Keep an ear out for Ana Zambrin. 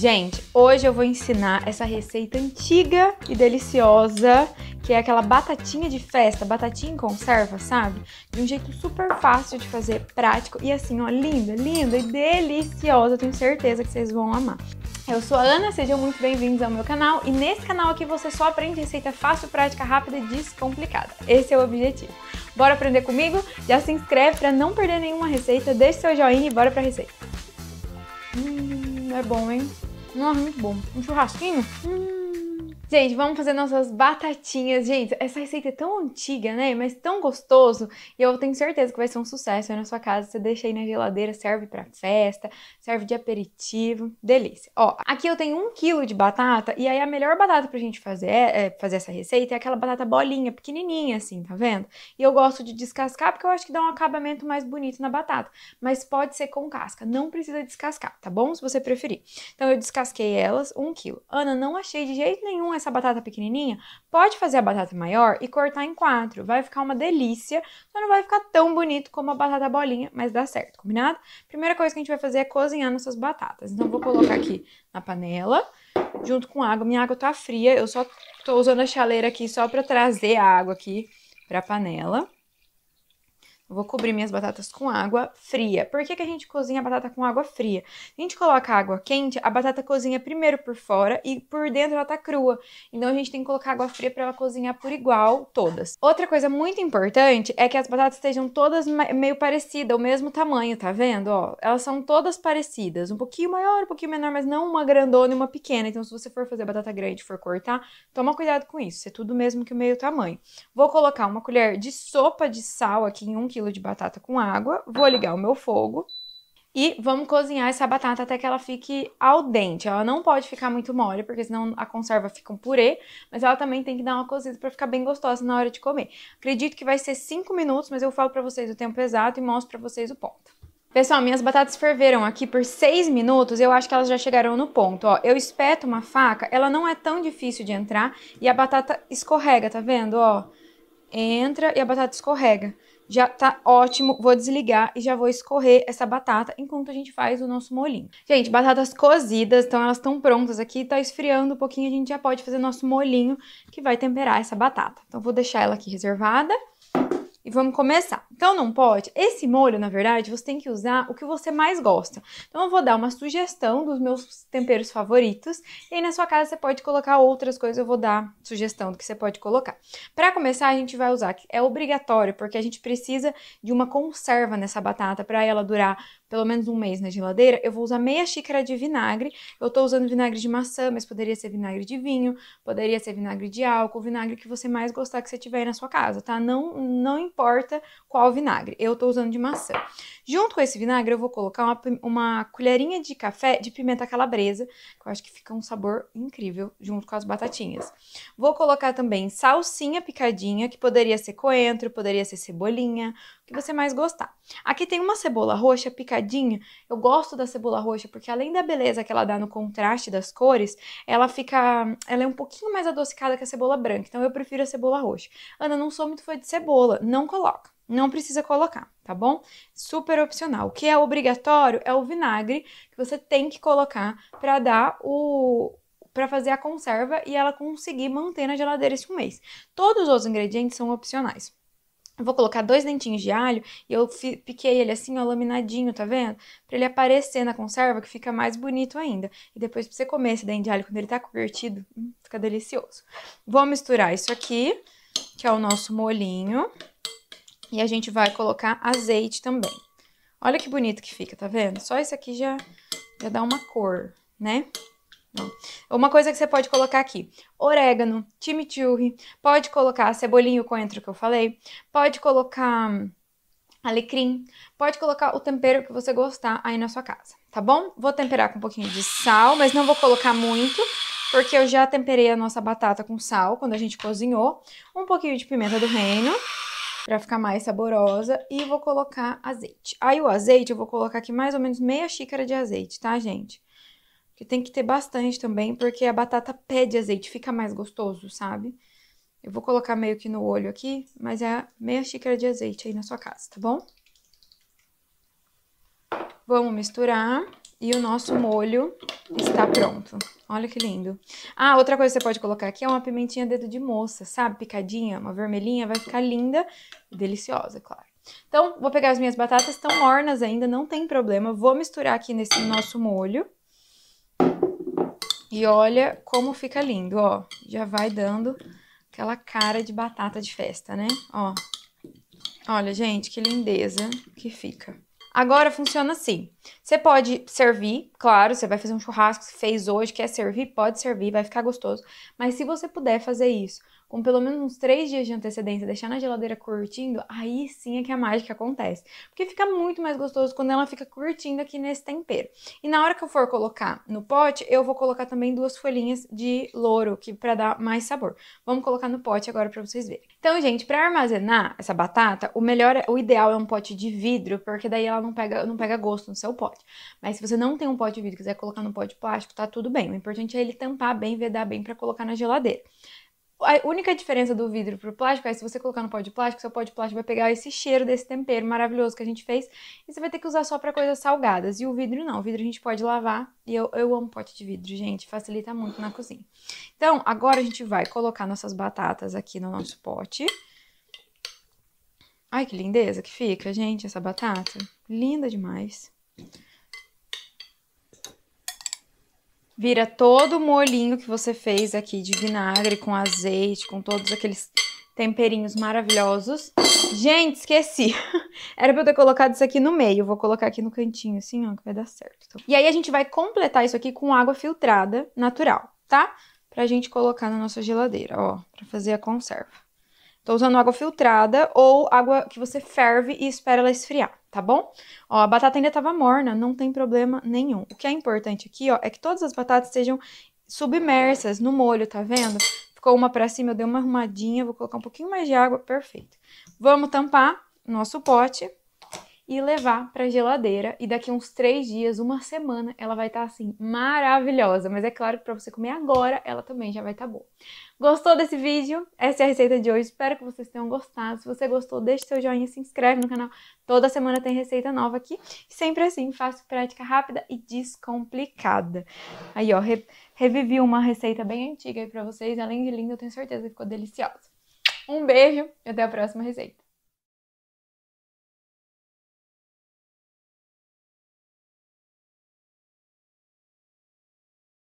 Gente, hoje eu vou ensinar essa receita antiga e deliciosa, que é aquela batatinha de festa, batatinha em conserva, sabe? De um jeito super fácil de fazer, prático e assim, ó, linda, linda e deliciosa. Eu tenho certeza que vocês vão amar. Eu sou a Ana, sejam muito bem-vindos ao meu canal e nesse canal aqui você só aprende receita fácil, prática, rápida e descomplicada. Esse é o objetivo. Bora aprender comigo? Já se inscreve pra não perder nenhuma receita, deixa seu joinha e bora pra receita. É bom, hein? Nossa, muito bom. Um churrasquinho? Gente, vamos fazer nossas batatinhas. Gente, essa receita é tão antiga, né? Mas tão gostoso. E eu tenho certeza que vai ser um sucesso aí na sua casa. Você deixa aí na geladeira, serve pra festa, serve de aperitivo. Delícia. Ó, aqui eu tenho 1 kg de batata. E aí a melhor batata pra gente fazer, fazer essa receita é aquela batata bolinha, pequenininha assim, tá vendo? E eu gosto de descascar porque eu acho que dá um acabamento mais bonito na batata. Mas pode ser com casca. Não precisa descascar, tá bom? Se você preferir. Então eu descasquei elas, 1 kg. Ana, não achei de jeito nenhum essa batata pequenininha, pode fazer a batata maior e cortar em 4. Vai ficar uma delícia, só não vai ficar tão bonito como a batata bolinha, mas dá certo, combinado? Primeira coisa que a gente vai fazer é cozinhar nossas batatas. Então, vou colocar aqui na panela, junto com água. Minha água tá fria, eu só tô usando a chaleira aqui só pra trazer a água aqui pra panela. Eu vou cobrir minhas batatas com água fria. Por que que a gente cozinha a batata com água fria? A gente coloca água quente, a batata cozinha primeiro por fora e por dentro ela tá crua. Então a gente tem que colocar água fria pra ela cozinhar por igual todas. Outra coisa muito importante é que as batatas estejam todas meio parecidas, o mesmo tamanho, tá vendo? Ó, elas são todas parecidas, um pouquinho maior, um pouquinho menor, mas não uma grandona e uma pequena. Então se você for fazer batata grande e for cortar, toma cuidado com isso, é tudo mesmo que o meio tamanho. Vou colocar uma colher de sopa de sal aqui em 1 kg de batata com água, vou ligar o meu fogo e vamos cozinhar essa batata até que ela fique al dente. Ela não pode ficar muito mole, porque senão a conserva fica um purê, mas ela também tem que dar uma cozida para ficar bem gostosa na hora de comer. Acredito que vai ser 5 minutos, mas eu falo para vocês o tempo exato e mostro para vocês o ponto. Pessoal, minhas batatas ferveram aqui por 6 minutos, eu acho que elas já chegaram no ponto, ó. Eu espeto uma faca, ela não é tão difícil de entrar e a batata escorrega, tá vendo, ó? Entra e a batata escorrega. Já tá ótimo, vou desligar e já vou escorrer essa batata enquanto a gente faz o nosso molhinho. Gente, batatas cozidas, então elas estão prontas aqui, tá esfriando um pouquinho, a gente já pode fazer nosso molhinho que vai temperar essa batata. Então vou deixar ela aqui reservada e vamos começar. Então não pode, esse molho na verdade você tem que usar o que você mais gosta. Então eu vou dar uma sugestão dos meus temperos favoritos e aí na sua casa você pode colocar outras coisas, eu vou dar sugestão do que você pode colocar. Para começar a gente vai usar, é obrigatório porque a gente precisa de uma conserva nessa batata para ela durar pelo menos um mês na geladeira, eu vou usar meia xícara de vinagre. Eu tô usando vinagre de maçã, mas poderia ser vinagre de vinho, poderia ser vinagre de álcool, vinagre que você mais gostar que você tiver aí na sua casa, tá? Não importa qual vinagre, eu tô usando de maçã. Junto com esse vinagre eu vou colocar uma colherinha de café de pimenta calabresa, que eu acho que fica um sabor incrível junto com as batatinhas. Vou colocar também salsinha picadinha, que poderia ser coentro, poderia ser cebolinha, o que você mais gostar. Aqui tem uma cebola roxa picadinha. Eu gosto da cebola roxa porque além da beleza que ela dá no contraste das cores, ela é um pouquinho mais adocicada que a cebola branca, então eu prefiro a cebola roxa. Ana, não sou muito fã de cebola, não coloca. Não precisa colocar, tá bom? Super opcional. O que é obrigatório é o vinagre que você tem que colocar para dar o para fazer a conserva e ela conseguir manter na geladeira esse mês. Todos os outros ingredientes são opcionais. Vou colocar 2 dentinhos de alho e eu piquei ele assim, ó, laminadinho, tá vendo? Pra ele aparecer na conserva, que fica mais bonito ainda. E depois pra você comer esse dente de alho, quando ele tá curtido, fica delicioso. Vou misturar isso aqui, que é o nosso molhinho. E a gente vai colocar azeite também. Olha que bonito que fica, tá vendo? Só isso aqui já dá uma cor, né? Uma coisa que você pode colocar aqui, orégano, chimichurri, pode colocar cebolinho, coentro que eu falei, pode colocar alecrim, pode colocar o tempero que você gostar aí na sua casa, tá bom? Vou temperar com um pouquinho de sal, mas não vou colocar muito, porque eu já temperei a nossa batata com sal quando a gente cozinhou, um pouquinho de pimenta do reino, pra ficar mais saborosa, e vou colocar azeite. Aí o azeite eu vou colocar aqui mais ou menos meia xícara de azeite, tá, gente? Que tem que ter bastante também, porque a batata pede azeite, fica mais gostoso, sabe? Eu vou colocar meio que no olho aqui, mas é meia xícara de azeite aí na sua casa, tá bom? Vamos misturar E o nosso molho está pronto. Olha que lindo. Ah, outra coisa que você pode colocar aqui é uma pimentinha dedo de moça, sabe? Picadinha, uma vermelhinha, vai ficar linda e deliciosa, claro. Então, vou pegar as minhas batatas, estão mornas ainda, não tem problema. Vou misturar aqui nesse nosso molho. E olha como fica lindo, ó. Já vai dando aquela cara de batata de festa, né? Ó. Olha, gente, que lindeza que fica. Agora funciona assim, você pode servir, claro, você vai fazer um churrasco, se fez hoje, quer servir, pode servir, vai ficar gostoso. Mas se você puder fazer isso com pelo menos uns 3 dias de antecedência, deixar na geladeira curtindo, aí sim é que a mágica acontece. Porque fica muito mais gostoso quando ela fica curtindo aqui nesse tempero. E na hora que eu for colocar no pote, eu vou colocar também 2 folhinhas de louro, que para dar mais sabor. Vamos colocar no pote agora para vocês verem. Então, gente, para armazenar essa batata, o ideal é um pote de vidro, porque daí ela não pega gosto no seu pote. Mas se você não tem um pote de vidro e quiser colocar no pote de plástico, tá tudo bem. O importante é ele tampar bem, vedar bem para colocar na geladeira. A única diferença do vidro pro plástico é se você colocar no pó de plástico, seu pó de plástico vai pegar esse cheiro desse tempero maravilhoso que a gente fez e você vai ter que usar só para coisas salgadas. E o vidro não, o vidro a gente pode lavar e eu amo pote de vidro, gente, facilita muito na cozinha. Então, agora a gente vai colocar nossas batatas aqui no nosso pote. Ai, que lindeza que fica, gente, essa batata. Linda demais. Vira todo o molhinho que você fez aqui de vinagre, com azeite, com todos aqueles temperinhos maravilhosos. Gente, esqueci. Era pra eu ter colocado isso aqui no meio. Vou colocar aqui no cantinho, assim, ó, que vai dar certo. E aí a gente vai completar isso aqui com água filtrada natural, tá? Pra gente colocar na nossa geladeira, ó, pra fazer a conserva. Tô usando água filtrada ou água que você ferve e espera ela esfriar, tá bom? Ó, a batata ainda tava morna, não tem problema nenhum. O que é importante aqui, ó, é que todas as batatas sejam submersas no molho, tá vendo? Ficou uma pra cima, eu dei uma arrumadinha, vou colocar um pouquinho mais de água, perfeito. Vamos tampar nosso pote e levar pra geladeira. E daqui uns 3 dias, uma semana, ela vai estar assim, maravilhosa. Mas é claro que pra você comer agora, ela também já vai estar boa. Gostou desse vídeo? Essa é a receita de hoje, espero que vocês tenham gostado. Se você gostou, deixa seu joinha, se inscreve no canal. Toda semana tem receita nova aqui. Sempre assim, fácil, prática, rápida e descomplicada. Aí, ó, revivi uma receita bem antiga aí pra vocês. Além de linda, eu tenho certeza que ficou deliciosa. Um beijo e até a próxima receita.